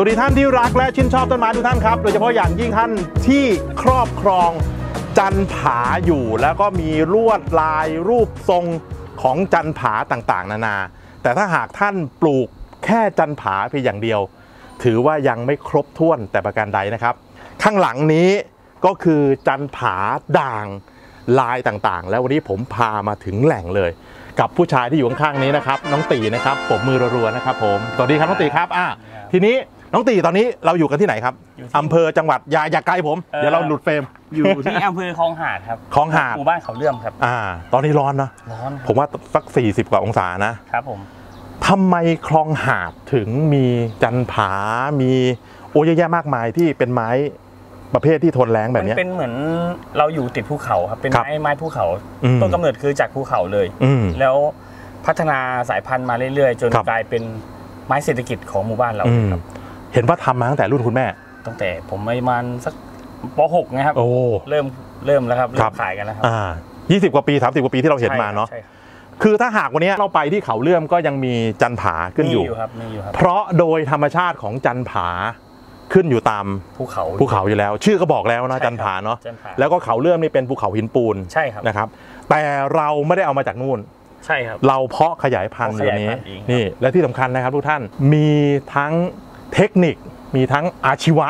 สวัสดีท่านที่รักและชื่นชอบต้นไม้ทุกท่านครับโดยเฉพาะอย่างยิ่งท่านที่ครอบครองจันผาอยู่แล้วก็มีลวดลายรูปทรงของจันผาต่างๆนานาแต่ถ้าหากท่านปลูกแค่จันผาเพียงอย่างเดียวถือว่ายังไม่ครบถ้วนแต่ประการใดนะครับข้างหลังนี้ก็คือจันผาด่างลายต่างๆแล้ววันนี้ผมพามาถึงแหล่งเลยกับผู้ชายที่อยู่ข้างๆนี้นะครับน้องตีนะครับปรบมือรัวๆนะครับผมสวัสดีครับน้องตีครับทีนี้น้องตีตอนนี้เราอยู่กันที่ไหนครับอำเภอจังหวัดอย่าไกลผมเดี๋ยวเราหลุดเฟรมอยู่ที่อำเภอคลองหาดครับคลองหาดหมู่บ้านเขาเลื่อมครับตอนนี้ร้อนนะร้อนผมว่าสัก40กว่าองศานะครับผมทำไมคลองหาดถึงมีจันผามีโอ้เยอะแยะมากมายที่เป็นไม้ประเภทที่ทนแรงแบบนี้เป็นเหมือนเราอยู่ติดภูเขาครับเป็นไม้ภูเขาต้นกำเนิดคือจากภูเขาเลยแล้วพัฒนาสายพันธุ์มาเรื่อยๆจนกลายเป็นไม้เศรษฐกิจของหมู่บ้านเราครับเห็นว่าทำมาตั้งแต่รุ่นคุณแม่ตั้งแต่ผมประมาณสักป .6 นะครับโอ้เริ่มแล้วครับเริ่มขายกันแล้วครับ20กว่าปี30กว่าปีที่เราเห็นมาเนาะคือถ้าหากวันนี้เราไปที่เขาเลื่อมก็ยังมีจันผาขึ้นอยู่เพราะโดยธรรมชาติของจันผาขึ้นอยู่ตามภูเขาอยู่แล้วชื่อก็บอกแล้วนะจันผาเนาะแล้วก็เขาเลื่อมนี่เป็นภูเขาหินปูนใช่ครับนะครับแต่เราไม่ได้เอามาจากนู่นใช่ครับเราเพาะขยายพันธุ์อยู่นี้นี่และที่สำคัญนะครับทุกท่านมีทั้งเทคนิคมีทั้งอาชีวะ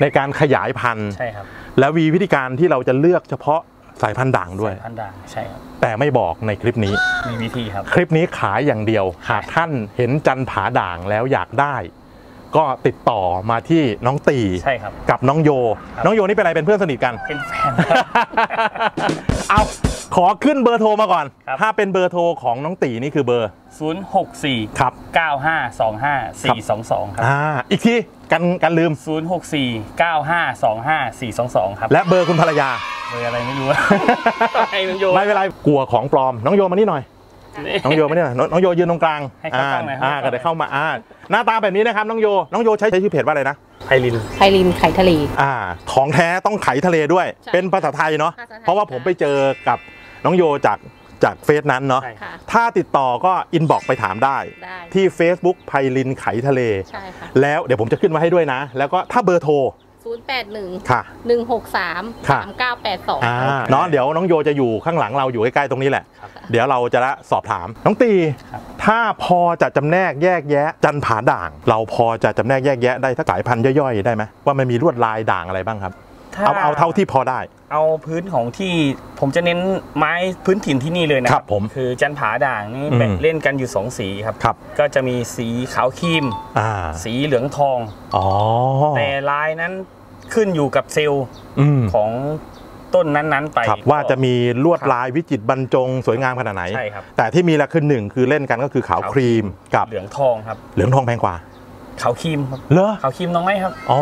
ในการขยายพันธุ์ใช่ครับแล้วมีวิธีการที่เราจะเลือกเฉพาะสายพันธุ์ด่างด้วยสายพันธุ์ด่างใช่ครับแต่ไม่บอกในคลิปนี้มีวิธีครับคลิปนี้ขายอย่างเดียวหากท่านเห็นจันผาด่างแล้วอยากได้ก็ติดต่อมาที่น้องตีใช่ครับกับน้องโยน้องโยนี่เป็นอะไรเป็นเพื่อนสนิทกันเป็นแฟนเอาขอขึ้นเบอร์โทรมาก่อนถ้าเป็นเบอร์โทรของน้องตีนี่คือเบอร์064ครับ9525422ครับอีกทีกันลืม064 9525422ครับและเบอร์คุณภรรยาเบอร์อะไรไม่รู้ไม่เป็นไรกลัวของปลอมน้องโยมานี่หน่อยน้องโยไม่ได้น้องโยยืนตรงกลางก็ได้เข้ามาหน้าตาแบบนี้นะครับน้องโยใช้ชื่อเพจว่าอะไรนะไพลินไข่ทะเลของแท้ต้องไข่ทะเลด้วยเป็นภาษาไทยเนาะเพราะว่าผมไปเจอกับน้องโยจากเฟซนั้นเนาะถ้าติดต่อก็อินบ็อกซ์ไปถามได้ที่ Facebook ไพลินไข่ทะเลแล้วเดี๋ยวผมจะขึ้นมาให้ด้วยนะแล้วก็ถ้าเบอร์โทร081 163 3982น้องเดี๋ยวน้องโยจะอยู่ข้างหลังเราอยู่ใกล้ๆตรงนี้แหละเดี๋ยวเราจะสอบถามน้องตีถ้าพอจะจำแนกแยกแยะจันผาด่างเราพอจะจำแนกแยกแยะได้สายพันธุ์ย่อยๆได้ไหมว่ามันมีลวดลายด่างอะไรบ้างครับเอาเท่าที่พอได้เอาพื้นของที่ผมจะเน้นไม้พื้นถิ่นที่นี่เลยนะครับผมคือจันผาด่างนี่แบ่งเล่นกันอยู่2สีครับก็จะมีสีขาวครีมสีเหลืองทองแต่ลายนั้นขึ้นอยู่กับเซลล์ของต้นนั้นๆไปว่าจะมีลวดลายวิจิตรบรรจงสวยงามขนาดไหนใช่ครับแต่ที่มีละคือหนึ่งคือเล่นกันก็คือขาวครีมกับเหลืองทองครับเหลืองทองแพงกว่าขาวครีมครับเหรอขาวครีมน้องไหมครับอ๋อ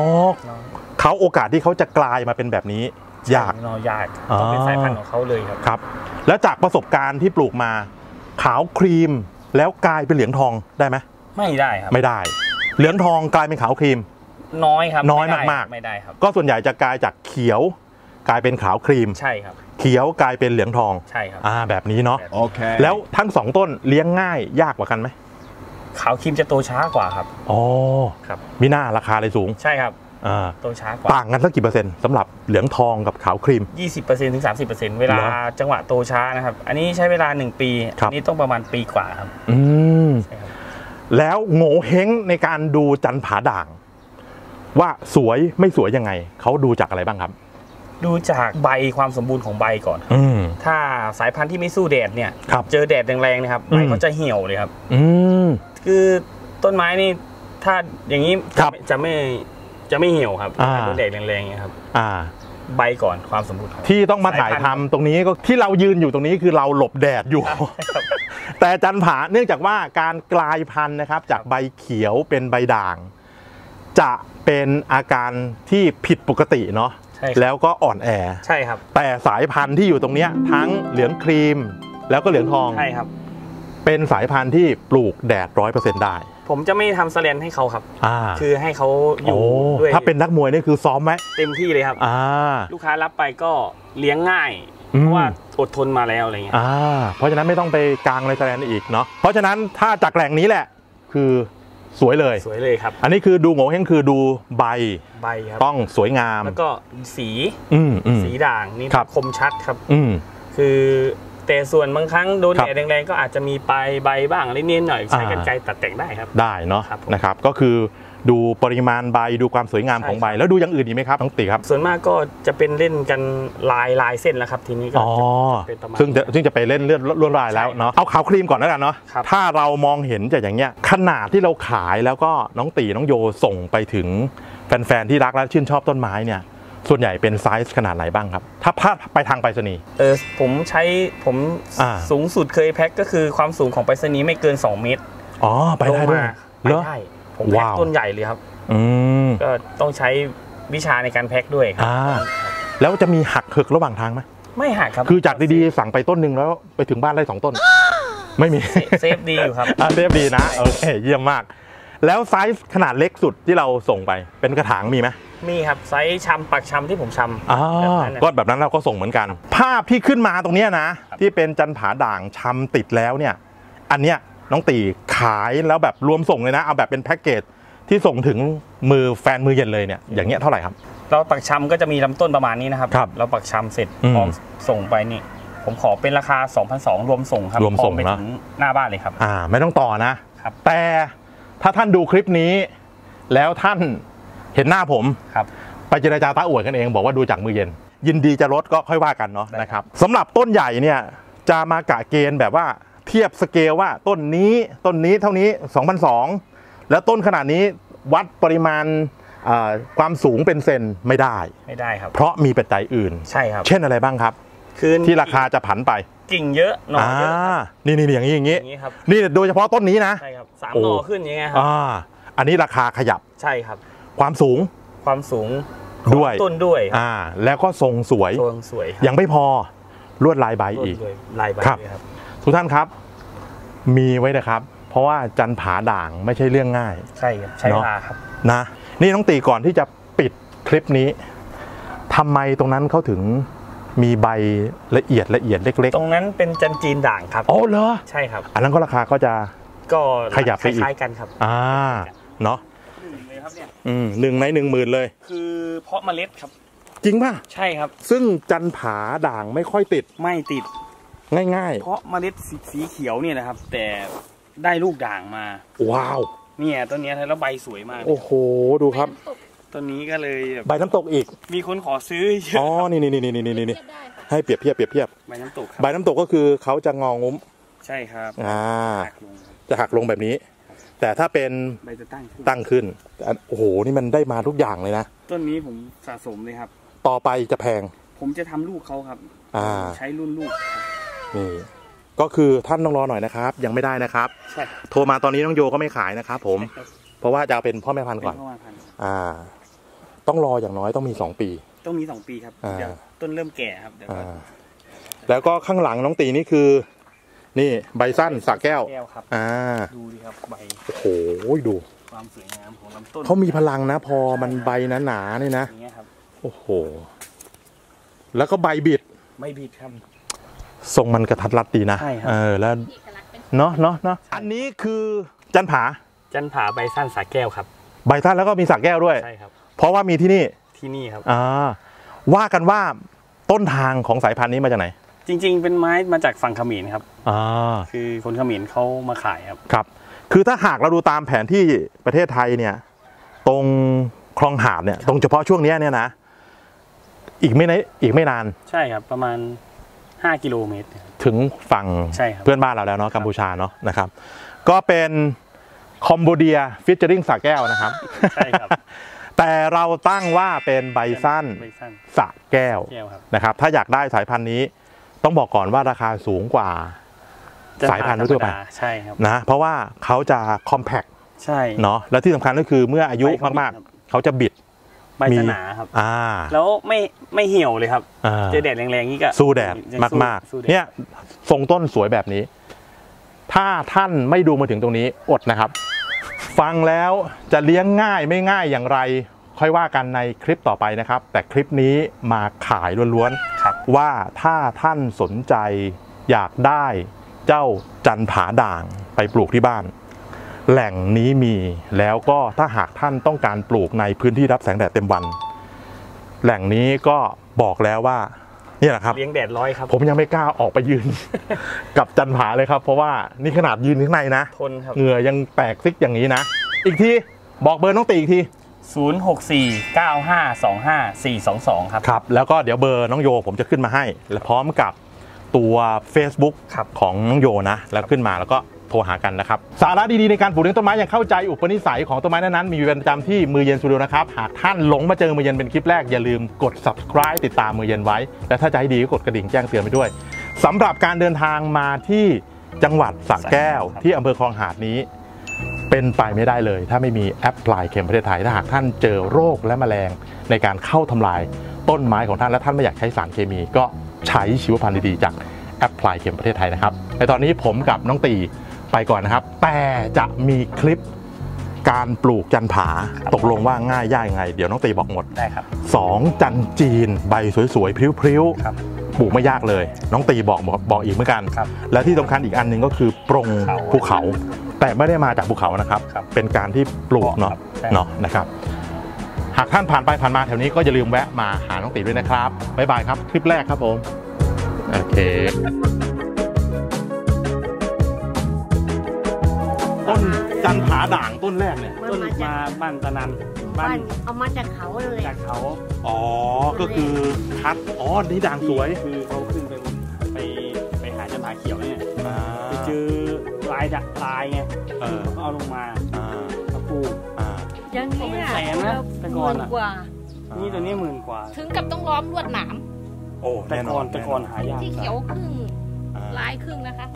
เขาโอกาสที่เขาจะกลายมาเป็นแบบนี้ยากต้องเป็นสายพันธุ์ของเขาเลยครับครับแล้วจากประสบการณ์ที่ปลูกมาขาวครีมแล้วกลายเป็นเหลืองทองได้ไหมไม่ได้ครับไม่ได้เหลืองทองกลายเป็นขาวครีมน้อยครับน้อยมากๆไม่ได้ครับก็ส่วนใหญ่จะกลายจากเขียวกลายเป็นขาวครีมใช่ครับเขียวกลายเป็นเหลืองทองใช่ครับแบบนี้เนาะโอเคแล้วทั้ง2ต้นเลี้ยงง่ายยากกว่ากันไหมขาวครีมจะโตช้ากว่าครับอ๋อครับมีหน้าราคาเลยสูงใช่ครับโตช้ากว่าต่างกันสักกี่เปอร์เซ็นต์สำหรับเหลืองทองกับขาวครีม 20% ถึง 30% เวลาจังหวะโตช้านะครับอันนี้ใช้เวลา1ปีอันนี้ต้องประมาณปีกว่าครับแล้วโง่เฮงในการดูจันผาด่างว่าสวยไม่สวยยังไงเขาดูจากอะไรบ้างครับดูจากใบความสมบูรณ์ของใบก่อนถ้าสายพันธุ์ที่ไม่สู้แดดเนี่ยเจอแดดแรงๆนะครับใบเขาจะเหี่ยวเลยครับคือต้นไม้นี่ถ้าอย่างนี้จะไม่เหี่ยวครับโดนแดดแรงๆครับใบก่อนความสมบูรณ์ที่ต้องมาถ่ายทำตรงนี้ก็ที่เรายืนอยู่ตรงนี้คือเราหลบแดดอยู่แต่จันผาเนื่องจากว่าการกลายพันธุ์นะครับจากใบเขียวเป็นใบด่างจะเป็นอาการที่ผิดปกติเนาะแล้วก็อ่อนแอใช่ครับแต่สายพันธุ์ที่อยู่ตรงนี้ทั้งเหลืองครีมแล้วก็เหลืองทองใช่ครับเป็นสายพันธุ์ที่ปลูกแดด 100% ได้ผมจะไม่ทำสแลนให้เขาครับคือให้เขาอยู่ด้วยถ้าเป็นนักมวยนี่คือซ้อมไหมเต็มที่เลยครับลูกค้ารับไปก็เลี้ยงง่ายเพราะว่าอดทนมาแล้วอะไรเงี้ยเพราะฉะนั้นไม่ต้องไปกางอะไรสแลนอีกเนาะเพราะฉะนั้นถ้าจากแหล่งนี้แหละคือ สวยเลยสวยเลยครับอันนี้คือดูโง่เฮงคือดูใบครับต้องสวยงามแล้วก็สีสีด่างนี่คมชัดครับคือแต่ส่วนบางครั้งโดนแดดแรงๆก็อาจจะมีปลายใบบ้างเล็กๆหน่อยใช้กรรไกรตัดแต่งได้ครับได้เนาะนะครับก็คือดูปริมาณใบดูความสวยงามของใบแล้วดูอย่างอื่นอีกไหมครับน้องติครับส่วนมากก็จะเป็นเล่นกันลายเส้นแล้วครับทีนี้ก็เป็นประมาณซึ่งจะไปเล่นเลือดลวดลายแล้วเนาะเอาขาวครีมก่อนแล้วกันเนาะถ้าเรามองเห็นจะอย่างเงี้ยขนาดที่เราขายแล้วก็น้องติน้องโยส่งไปถึงแฟนๆที่รักและชื่นชอบต้นไม้เนี่ยส่วนใหญ่เป็นไซส์ขนาดไหนบ้างครับถ้าพาดไปทางไปรษณีย์ผมสูงสุดเคยแพ็คก็คือความสูงของไปรษณีย์ไม่เกิน2 เมตรอ๋อไปได้ด้วยไปได้ผมแพ็คต้นใหญ่เลยครับก็ต้องใช้วิชาในการแพ็คด้วยครับแล้วจะมีหักเหิกระหว่างทางไหมไม่หักครับคือจากดีๆสั่งไปต้นหนึ่งแล้วไปถึงบ้านได้2ต้นไม่มีเซฟดีอยู่ครับเซฟดีนะโอเคเยี่ยมมากแล้วไซส์ขนาดเล็กสุดที่เราส่งไปเป็นกระถางมีไหมมีครับไซส์ชำปักชำที่ผมชำก็แบบนั้นเราก็ส่งเหมือนกันภาพที่ขึ้นมาตรงนี้นะที่เป็นจันผาด่างชำติดแล้วเนี่ยอันเนี้ยน้องตีขายแล้วแบบรวมส่งเลยนะเอาแบบเป็นแพ็กเกจที่ส่งถึงมือแฟนมือเย็นเลยเนี่ยอย่างเงี้ยเท่าไหร่ครับเราปักชำก็จะมีลำต้นประมาณนี้นะครับเราปักชำเสร็จพร้อมส่งไปนี่ผมขอเป็นราคา 2,200 รวมส่งครับรวมส่งไปถึงหน้าบ้านเลยครับไม่ต้องต่อนะแต่ถ้าท่านดูคลิปนี้แล้วท่านเห็นหน้าผมไปเจรจาต้าอวดกันเองบอกว่าดูจากมือเย็นยินดีจะลดก็ค่อยว่ากันเนาะนะครับสำหรับต้นใหญ่เนี่ยจะมากะเกณฑ์แบบว่าเทียบสเกลว่าต้นนี้เท่านี้ 2,200 แล้วต้นขนาดนี้วัดปริมาณความสูงเป็นเซนไม่ได้ครับเพราะมีปัจจัยอื่นใช่ครับเช่นอะไรบ้างครับที่ราคาจะผันไปกิ่งเยอะหน่อเยอะนี่อย่างนี้นี่โดยเฉพาะต้นนี้นะใช่ครับ3 หน่อขึ้นยังไงครับอันนี้ราคาขยับใช่ครับความสูงด้วยต้นด้วยแล้วก็ทรงสวยยังไม่พอลวดลายใบอีกครับทุกท่านครับมีไว้นะครับเพราะว่าจันผาด่างไม่ใช่เรื่องง่ายใช่ครับใช้เวลาครับนะนี่น้องตีก่อนที่จะปิดคลิปนี้ทำไมตรงนั้นเขาถึงมีใบละเอียดเล็กๆตรงนั้นเป็นจันจีนด่างครับอ๋อเหรอใช่ครับอันนั้นก็ราคาก็จะขยับไปอีกคล้ายกันครับเนาะ1 ใน 10,000เลยคือเพาะเมล็ดครับจริงป่ะใช่ครับซึ่งจันผาด่างไม่ค่อยติดง่ายๆเพราะเมล็ดสีเขียวเนี่ยนะครับแต่ได้ลูกด่างมาว้าวเนี่ยต้นนี้แล้วใบสวยมากโอ้โหดูครับต้นนี้ก็เลยใบน้ำตกอีกมีคนขอซื้อเยอะอ๋อนี่ให้เปรียบเทียบใบน้ำตกครับใบน้ำตกก็คือเขาจะงองุ้มใช่ครับจะหักลงแบบนี้แต่ถ้าเป็นใบจะตั้งขึ้นโอ้โหนี่มันได้มาทุกอย่างเลยนะต้นนี้ผมสะสมเลยครับต่อไปจะแพงผมจะทำลูกเขาครับใช้รุ่นลูกนี่ก็คือท่านต้องรอหน่อยนะครับยังไม่ได้นะครับโทรมาตอนนี้น้องโยก็ไม่ขายนะครับผมเพราะว่าจะเป็นพ่อแม่พันธุ์ก่อนต้องรออย่างน้อยต้องมี2 ปีต้องมี2 ปีครับเดี๋ยวต้นเริ่มแก่ครับเดี๋ยวแล้วก็ข้างหลังน้องตีนี่คือนี่ใบสั้นสักแก้วครับดูดิครับใบโอ้โหดูความสวยงามของลำต้นเขามีพลังนะพอมันใบหนาๆนี่นะโอ้โหแล้วก็ใบบิดไม่บิดครับทรงมันกระทัดรัดดีนะแล้วเนาะอันนี้คือจันผาใบสั้นสาแก้วครับใบสั้นแล้วก็มีสาแก้วด้วยใช่ครับเพราะว่ามีที่นี่ครับว่ากันว่าต้นทางของสายพันธุ์นี้มาจากไหนจริงๆเป็นไม้มาจากฝั่งเขมรครับคือคนเขมรเขามาขายครับคือถ้าหากเราดูตามแผนที่ประเทศไทยเนี่ยตรงคลองหาดเนี่ยตรงเฉพาะช่วงนี้เนี่ยนะอีกไม่นานใช่ครับประมาณ5 กิโลเมตรถึงฝั่งเพื่อนบ้านเราแล้วเนาะกัมพูชาเนาะนะครับก็เป็นคอมโบเดียฟิชเชอริงสระแก้วนะครับใช่ครับแต่เราตั้งว่าเป็นใบสั้นสระแก้วนะครับถ้าอยากได้สายพันธุ์นี้ต้องบอกก่อนว่าราคาสูงกว่าสายพันธุ์ทั่วไปใช่ครับนะเพราะว่าเขาจะคอมแพคใช่เนาะและที่สำคัญก็คือเมื่ออายุมากๆเขาจะบิดใบหนาครับแล้วไม่เหี่ยวเลยครับเจอแดดแรงๆนี่ก็สู้แดดมากๆเนี่ยทรงต้นสวยแบบนี้ถ้าท่านไม่ดูมาถึงตรงนี้อดนะครับฟังแล้วจะเลี้ยงง่ายไม่ง่ายอย่างไรค่อยว่ากันในคลิปต่อไปนะครับแต่คลิปนี้มาขายล้วนๆว่าถ้าท่านสนใจอยากได้เจ้าจันผาด่างไปปลูกที่บ้าน แหล่งนี้มีแล้วก็ถ้าหากท่านต้องการปลูกในพื้นที่รับแสงแดดเต็มวันแหล่งนี้ก็บอกแล้วว่านี่แหละครับเลี้ยงแดดร้อยครับผมยังไม่กล้าออกไปยืนกับจันผาเลยครับเพราะว่านี่ขนาดยืนข้างในนะทนครับเหงื่อยังแตกซิกอย่างนี้นะอีกทีบอกเบอร์น้องตีอีกที064-9525-422ครับครับแล้วก็เดี๋ยวเบอร์น้องโยผมจะขึ้นมาให้และพร้อมกับตัว Facebook ของน้องโยนะแล้วขึ้นมาแล้วก็โทรหากันนะครับสาระดีๆในการปลูกเลี้ยงต้นไม้อย่างเข้าใจอุปนิสัยของต้นไม้นั้นๆมีเป็นประจำที่มือเย็นสตูดิโอนะครับหากท่านหลงมาเจอมือเย็นเป็นคลิปแรกอย่าลืมกด subscribe ติดตามมือเย็นไว้และถ้าใจดีก็กดกระดิ่งแจ้งเตือนไปด้วยสำหรับการเดินทางมาที่จังหวัดสระแก้วที่อำเภอคลองหาดนี้เป็นไปไม่ได้เลยถ้าไม่มีแอปพลายเคมประเทศไทยถ้าหากท่านเจอโรคและแมลงในการเข้าทำลายต้นไม้ของท่านและท่านไม่อยากใช้สารเคมีก็ใช้ชีวพันธุ์ดีๆจากแอปพลายเคมประเทศไทยนะครับในตอนนี้ผมกับน้องตีไปก่อนนะครับแต่จะมีคลิปการปลูกจันผาตกลงว่าง่ายยากยังไงเดี๋ยวน้องตีบอกหมดได้ครับ2จันจีนใบสวยๆพริ้วๆปลูกไม่ยากเลยน้องตีบอกอีกเหมือนกันและที่สำคัญอีกอันหนึ่งก็คือปรงภูเขาแต่ไม่ได้มาจากภูเขานะครับเป็นการที่ปลูกเนาะนะครับหากท่านผ่านไปผ่านมาแถวนี้ก็อย่าลืมแวะมาหาน้องตีด้วยนะครับบ๊ายบายครับคลิปแรกครับผมโอเคต้นจันผาด่างต้นแรกเนี่ยต้นมาบ้านตะนันบ้านเอามาจากเขาเลยจากเขาอ๋อก็คือคัดอ๋อนี่ด่างสวยคือเขาขึ้นไปหาจันผาเขียวเนี่ยไปเจอลายดักลายไงเอาลงมาปลูกยังไงเป็นแสนนะแต่ก่อนอ่ะนี่ตัวนี้10,000 กว่าถึงกับต้องล้อมลวดหนามโอ้แต่ก่อนหายากที่เขียวครึ่งลายครึ่งนะคะ